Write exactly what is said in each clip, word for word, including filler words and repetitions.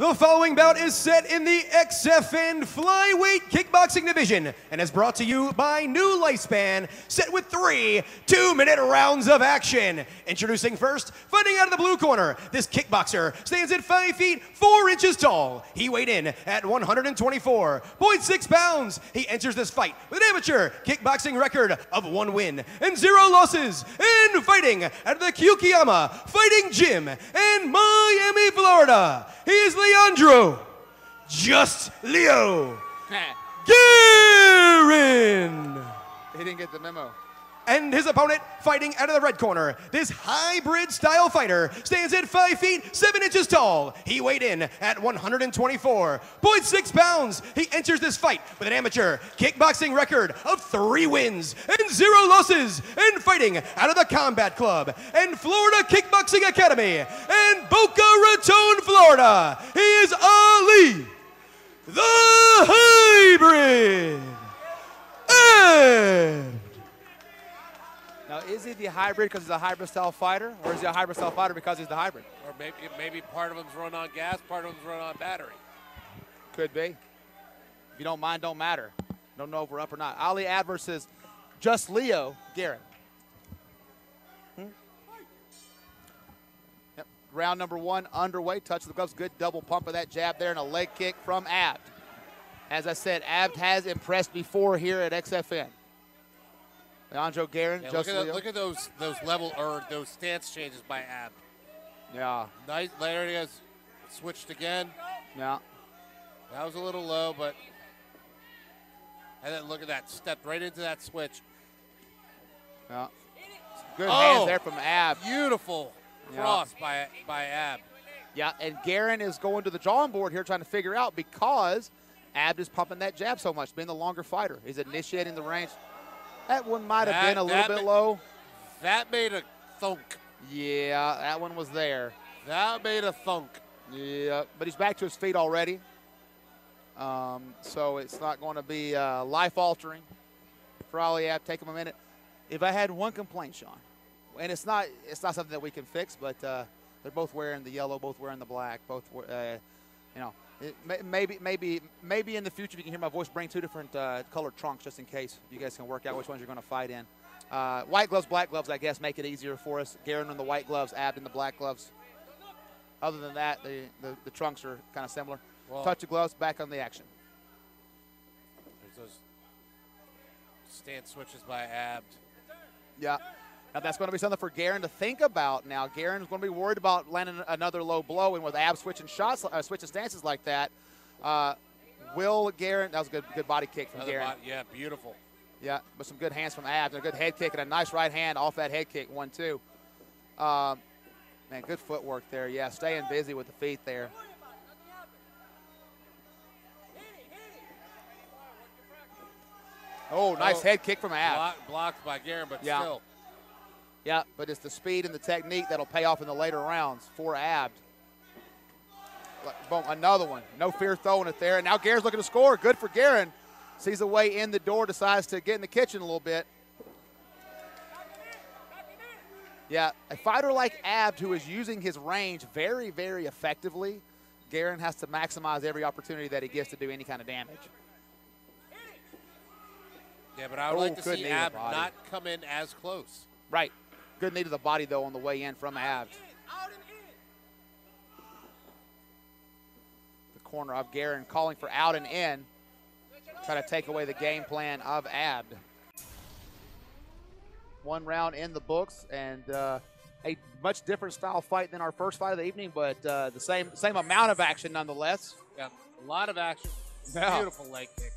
The following bout is set in the X F N flyweight kickboxing division and is brought to you by New Lifespan, set with three two-minute rounds of action. Introducing first, fighting out of the blue corner, this kickboxer stands at five feet four inches tall. He weighed in at one hundred twenty-four point six pounds. He enters this fight with an amateur kickboxing record of one win and zero losses, and fighting at the Kyokuyama Fighting Gym in Miami, Florida. He is Leandro, just Leo, Garin. He didn't get the memo. And his opponent, fighting out of the red corner, this hybrid style fighter stands at five feet seven inches tall. He weighed in at one hundred twenty-four point six pounds. He enters this fight with an amateur kickboxing record of three wins and zero losses, and fighting out of the Combat Club and Florida Kickboxing Academy in Boca Raton, Florida. He is Ali, the hybrid. And now, is he the hybrid because he's a hybrid style fighter, or is he a hybrid style fighter because he's the hybrid? Or maybe, maybe part of him's run on gas, part of him's run on battery. Could be. If you don't mind, don't matter. Don't know if we're up or not. Ali Abd versus Just Leo Garin. Hmm? Yep. Round number one underway. Touch the gloves. Good double pump of that jab there, and a leg kick from Abd. As I said, Abd has impressed before here at X F N. Leandro Garin, yeah, just look at, the, look at those those level or those stance changes by Abd. Yeah. Nice. There he has switched again. Yeah. That was a little low, but and then look at that, stepped right into that switch. Yeah. Good oh, hands there from Abd. Beautiful cross yeah. by by Abd. Yeah, and Garin is going to the drawing board here, trying to figure out, because Abd is pumping that jab so much, being the longer fighter. He's initiating the range. That one might have been a little bit low. That made a thunk. Yeah, that one was there. That made a thunk. Yeah, but he's back to his feet already. Um, so it's not going to be uh, life-altering. Probably have to take him a minute. If I had one complaint, Sean, and it's not it's not something that we can fix, but uh, they're both wearing the yellow, both wearing the black, both uh, you know. It may, maybe, maybe, maybe in the future, if you can hear my voice, bring two different uh, colored trunks just in case you guys can work out which ones you're going to fight in. Uh, white gloves, black gloves, I guess, make it easier for us. Garin in the white gloves, Abd in the black gloves. Other than that, the, the, the trunks are kind of similar. Well, touch of gloves, back on the action. There's those stance switches by Abd. Yeah. Now, that's going to be something for Garin to think about now. Garin's going to be worried about landing another low blow, and with Abd switching shots, uh, switching stances like that, uh, will Garin – that was a good, good body kick from another Garin. Body, yeah, beautiful. Yeah, but some good hands from Abd, and a good head kick, and a nice right hand off that head kick, one, two. Um, man, good footwork there. Yeah, staying busy with the feet there. Oh, nice oh, head kick from Abd. Block, blocked by Garin, but yeah. still. Yeah, but it's the speed and the technique that'll pay off in the later rounds for Abd. Boom, another one. No fear throwing it there. And now Garin's looking to score. Good for Garin. Sees a way in the door, decides to get in the kitchen a little bit. Yeah, a fighter like Abd, who is using his range very, very effectively, Garin has to maximize every opportunity that he gets to do any kind of damage. Yeah, but I would oh, like to see Abd not come in as close. Right. Good knee to the body, though, on the way in from Abd. The corner of Garin calling for out and in. Try to take away the game plan of Abd. One round in the books, and uh, a much different style fight than our first fight of the evening, but uh, the same same amount of action nonetheless. Yeah, a lot of action. Yeah. Beautiful leg kick.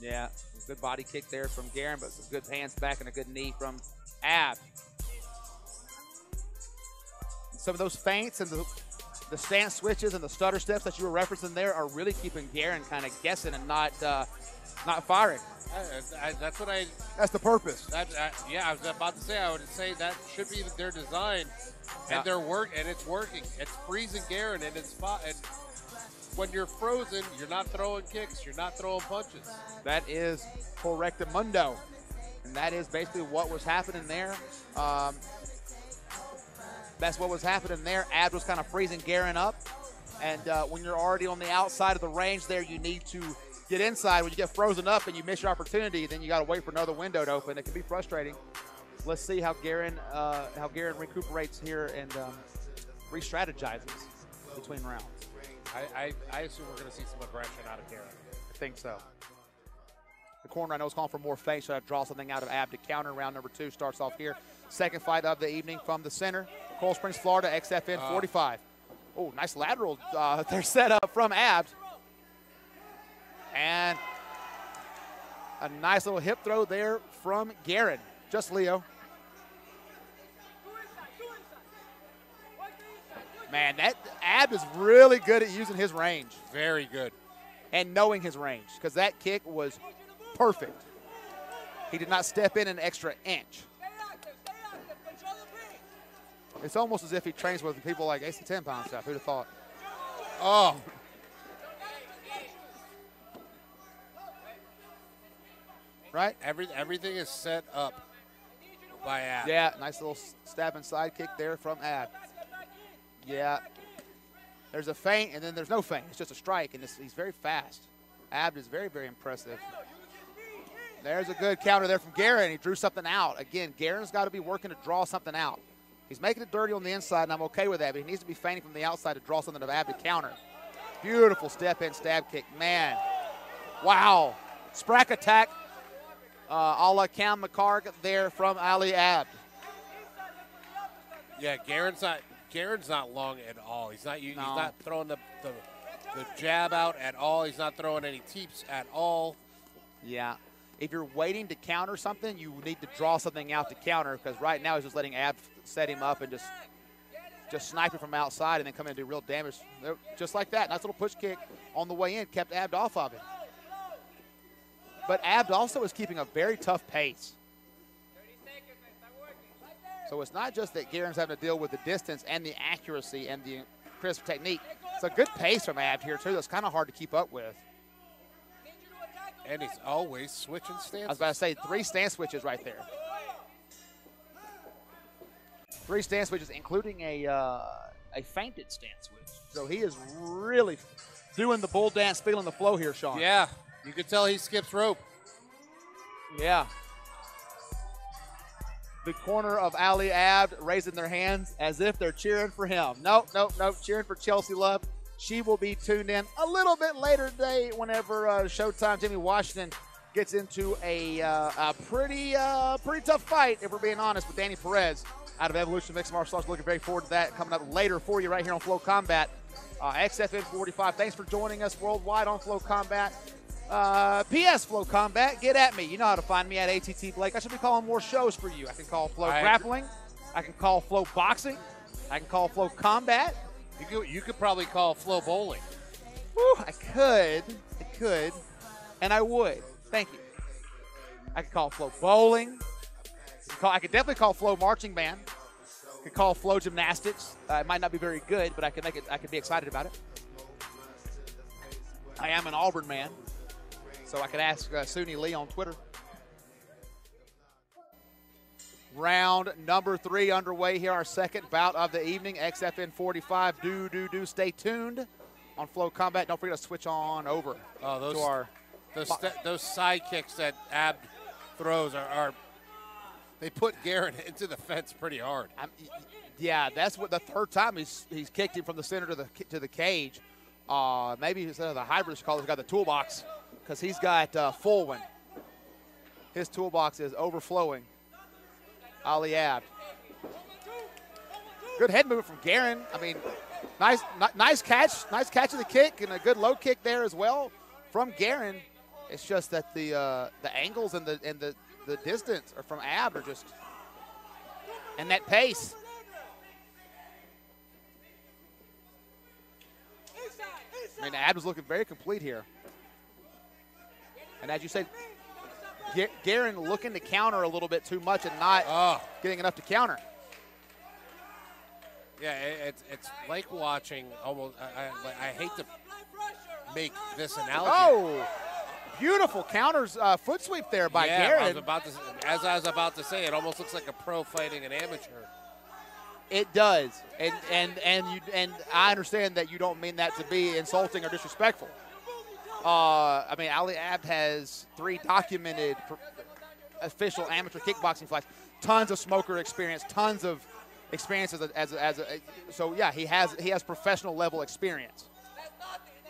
Yeah, good body kick there from Garin, but some good hands back and a good knee from Abd. Some of those feints and the, the stance switches and the stutter steps that you were referencing there are really keeping Garin kind of guessing and not uh, not firing. I, I, that's what I. That's the purpose. That, I, yeah, I was about to say. I would say that should be their design, yeah. and their work, and it's working. It's freezing Garin, and it's and when you're frozen, you're not throwing kicks, you're not throwing punches. That is correctamundo. And that is basically what was happening there. Um, that's what was happening there. Abd was kind of freezing Garin up. And uh, when you're already on the outside of the range there, you need to get inside. When you get frozen up and you miss your opportunity, then you got to wait for another window to open. It can be frustrating. Let's see how Garin, uh, how Garin recuperates here and um, re-strategizes between rounds. I, I, I assume we're going to see some aggression out of Garin. I think so. The corner, I know, is calling for more feint, so I draw something out of Abd to counter. Round number two starts off here. Second fight of the evening from the center, Coral Springs, Florida, X F N uh, forty-five. Oh, nice lateral uh, there set up from Abd. And a nice little hip throw there from Garin. Just Leo. Man, that Abd is really good at using his range. Very good. And knowing his range, because that kick was perfect. He did not step in an extra inch. It's almost as if he trains with people like A C ten pound and stuff. Who'd have thought? Oh. Right? Every, everything is set up by Abd. Yeah, nice little stab and side kick there from Abd. Yeah. There's a feint, and then there's no feint. It's just a strike, and it's, he's very fast. Abd is very, very impressive. There's a good counter there from Garin. He drew something out. Again, Garin's got to be working to draw something out. He's making it dirty on the inside, and I'm okay with that, but he needs to be feinting from the outside to draw something of Abd to counter. Beautiful step-in stab kick. Man, wow. Sprack attack uh, a la Cam McCarg there from Ali Abd. Yeah, Garin's not, Garin's not long at all. He's not, he's no. not throwing the, the, the jab out at all. He's not throwing any teeps at all. Yeah. If you're waiting to counter something, you need to draw something out to counter, because right now he's just letting Abd set him up and just just snipe it from outside and then come in and do real damage. Just like that. Nice little push kick on the way in. Kept Abd off of it. But Abd also is keeping a very tough pace. So it's not just that Garin's having to deal with the distance and the accuracy and the crisp technique. It's a good pace from Abd here, too. That's kind of hard to keep up with. And he's always switching stances. I was about to say, three stance switches right there. Three stance switches, including a uh, a feinted stance switch. So he is really doing the bull dance, feeling the flow here, Sean. Yeah, you could tell he skips rope. Yeah. The corner of Ali Abd raising their hands as if they're cheering for him. Nope, nope, nope, cheering for Chelsea Love. She will be tuned in a little bit later today whenever uh, Showtime Jimmy Washington gets into a, uh, a pretty uh, pretty tough fight, if we're being honest, with Danny Perez out of Evolution Mixed Martial Arts. Looking very forward to that coming up later for you right here on Flow Combat. Uh, X F N forty-five, thanks for joining us worldwide on Flow Combat. Uh, P S Flow Combat, get at me. You know how to find me at A T T Blake. I should be calling more shows for you. I can call Flow I Grappling. I can call Flow Boxing. I can call Flow Combat. You could, you could probably call Flow Bowling. Whew, I could. I could. And I would. Thank you. I could call Flow Bowling. I could, call, I could definitely call Flow Marching Band. I could call Flow Gymnastics. Uh, it might not be very good, but I could, make it, I could be excited about it. I am an Auburn man, so I could ask uh, Suni Lee on Twitter. Round number three underway here, our second bout of the evening, X F N forty-five. Do, do, do, stay tuned on Flow Combat. Don't forget to switch on over oh, those, to our those, those side kicks that Abd throws are, are, they put Garin into the fence pretty hard. I'm, yeah, that's what the third time he's, he's kicked him from the center to the, to the cage. Uh, maybe instead of the hybrid call, he's got the toolbox, because he's got uh, full one. His toolbox is overflowing. Ali Abd. Good head movement from Garin. I mean, nice nice catch. Nice catch of the kick and a good low kick there as well from Garin. It's just that the uh, the angles and the and the, the distance are from Abd are just, and that pace. I mean, Abd was looking very complete here. And as you said, Garin looking to counter a little bit too much and not oh. getting enough to counter. Yeah, it's, it's like watching almost, I, I, I hate to make this analogy. Oh, beautiful counters, uh, foot sweep there by yeah, Garin. I was about to, as I was about to say, it almost looks like a pro fighting an amateur. It does, and and and you and I understand that you don't mean that to be insulting or disrespectful. Uh, I mean, Abi Abd has three documented official amateur kickboxing fights, tons of smoker experience, tons of experience as a, as a, as a, so yeah, he has he has professional level experience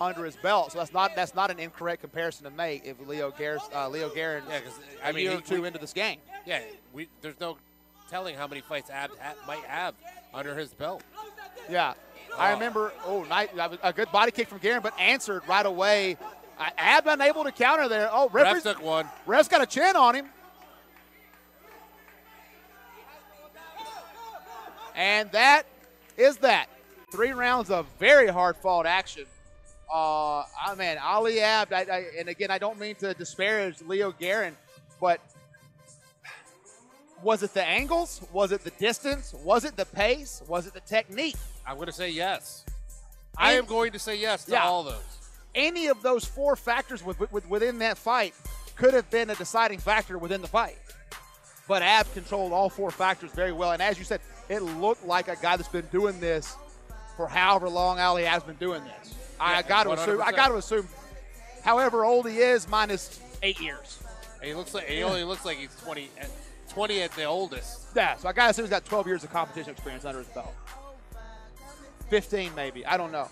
under his belt. So that's not that's not an incorrect comparison to make if Leo Garin, uh, Leo Garin, yeah, I mean, he, two we, into this game. Yeah, we there's no telling how many fights Abd might have under his belt. Yeah, oh. I remember oh, nice, a good body kick from Garin, but answered right away. Uh, Abd unable to counter there. Oh, ref took one. Ref's got a chin on him. And that is that. Three rounds of very hard-fought action. Uh, I mean, Abi Abd, I, I, and again, I don't mean to disparage Leo Garin, but was it the angles? Was it the distance? Was it the pace? Was it the technique? I'm going to say yes. Any, I am going to say yes to yeah, all those. Any of those four factors with, with, within that fight could have been a deciding factor within the fight. But Abd controlled all four factors very well. And as you said, it looked like a guy that's been doing this for however long Abi Abd's been doing this. Yeah, I got to assume. I got to assume. However old he is, minus eight years. He looks like he only looks like he's twenty, at, twenty at the oldest. Yeah, so I got to assume he's got twelve years of competition experience under his belt. fifteen maybe. I don't know.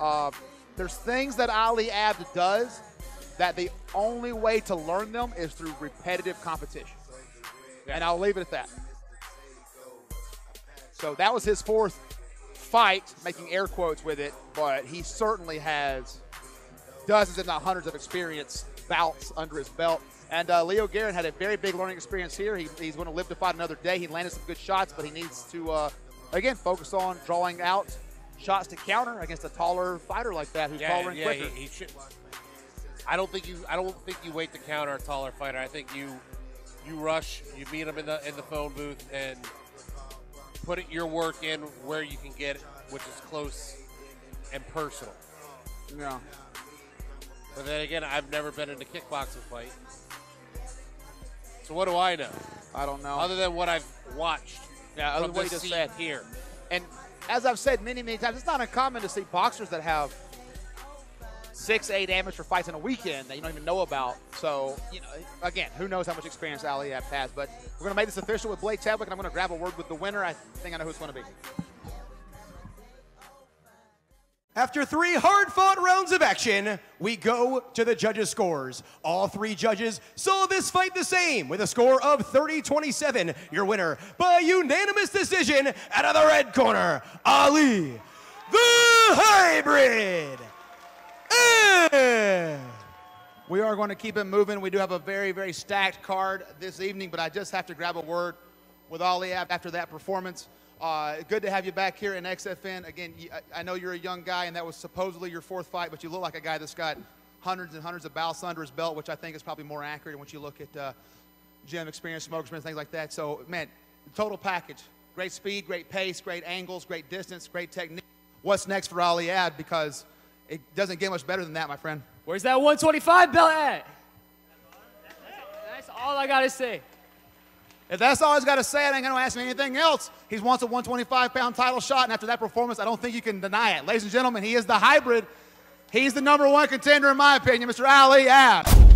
Uh, there's things that Abi Abd does that the only way to learn them is through repetitive competition. Yeah. And I'll leave it at that. So that was his fourth fight, making air quotes with it, but he certainly has dozens if not hundreds of experience bouts under his belt. And uh, Leo Garin had a very big learning experience here. He, he's going to live to fight another day. He landed some good shots, but he needs to, uh, again, focus on drawing out shots to counter against a taller fighter like that who's yeah, taller and yeah, quicker. He, he should. I don't think you. I don't think you wait to counter a taller fighter. I think you you rush. You meet him in the in the phone booth and put it, your work in where you can get it, which is close and personal. Yeah. But then again, I've never been in a kickboxing fight. So what do I know? I don't know. Other than what I've watched. Yeah, other than what you just said here. And as I've said many, many times, it's not uncommon to see boxers that have six, eight amateur fights in a weekend that you don't even know about. So, you know, again, who knows how much experience Abi Abd has. But we're going to make this official with Blake Chadwick, and I'm going to grab a word with the winner. I think I know who it's going to be. After three hard-fought rounds of action, we go to the judges' scores. All three judges saw this fight the same with a score of thirty twenty-seven. Your winner, by unanimous decision, out of the red corner, Abi the Hybrid. We are going to keep it moving. We do have a very, very stacked card this evening, but I just have to grab a word with Abi Abd after that performance. Uh, good to have you back here in X F N. Again, I know you're a young guy, and that was supposedly your fourth fight, but you look like a guy that's got hundreds and hundreds of bouts under his belt, which I think is probably more accurate when you look at uh, gym experience, smoke experience, things like that. So, man, total package. Great speed, great pace, great angles, great distance, great technique. What's next for Abi Abd? Because it doesn't get much better than that, my friend. Where's that one twenty-five belt at? That's all I got to say. If that's all he's got to say, I ain't going to ask him anything else. He wants a one twenty-five pound title shot, and after that performance, I don't think you can deny it. Ladies and gentlemen, he is the hybrid. He's the number one contender, in my opinion, Mister Abi Abd.